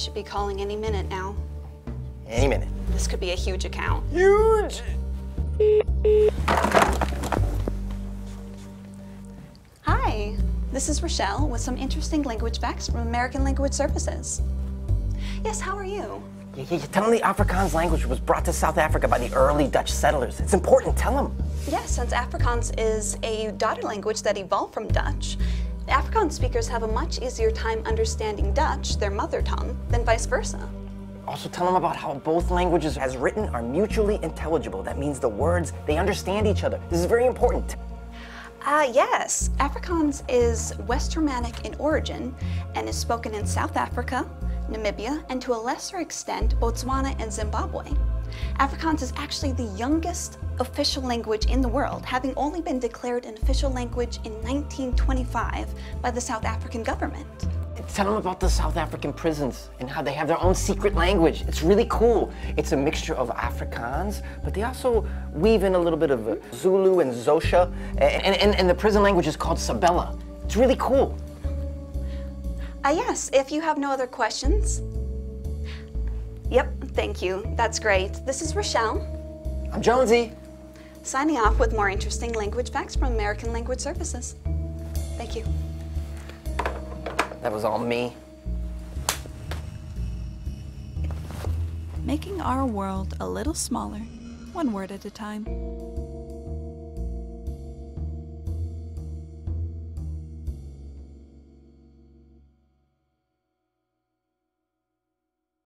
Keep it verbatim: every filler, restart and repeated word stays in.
should be calling any minute now. Any minute. This could be a huge account. Huge! Hi, this is Rochelle with some interesting language facts from American Language Services. Yes, how are you? Yeah, yeah, yeah. Tell them the Afrikaans language was brought to South Africa by the early Dutch settlers. It's important, tell them. Yes, yeah, since Afrikaans is a daughter language that evolved from Dutch, Afrikaans speakers have a much easier time understanding Dutch, their mother tongue, than vice versa. Also tell them about how both languages as written are mutually intelligible. That means the words, they understand each other. This is very important. Uh, yes, Afrikaans is West Germanic in origin and is spoken in South Africa, Namibia, and to a lesser extent, Botswana and Zimbabwe. Afrikaans is actually the youngest official language in the world, having only been declared an official language in nineteen twenty-five by the South African government. Tell them about the South African prisons and how they have their own secret language. It's really cool. It's a mixture of Afrikaans, but they also weave in a little bit of Zulu and Xhosa, and, and, and the prison language is called Sabela. It's really cool. Uh, yes, if you have no other questions. Yep, thank you. That's great. This is Rochelle. I'm Jonesy. Signing off with more interesting language facts from American Language Services. Thank you. That was all me. Making our world a little smaller, one word at a time.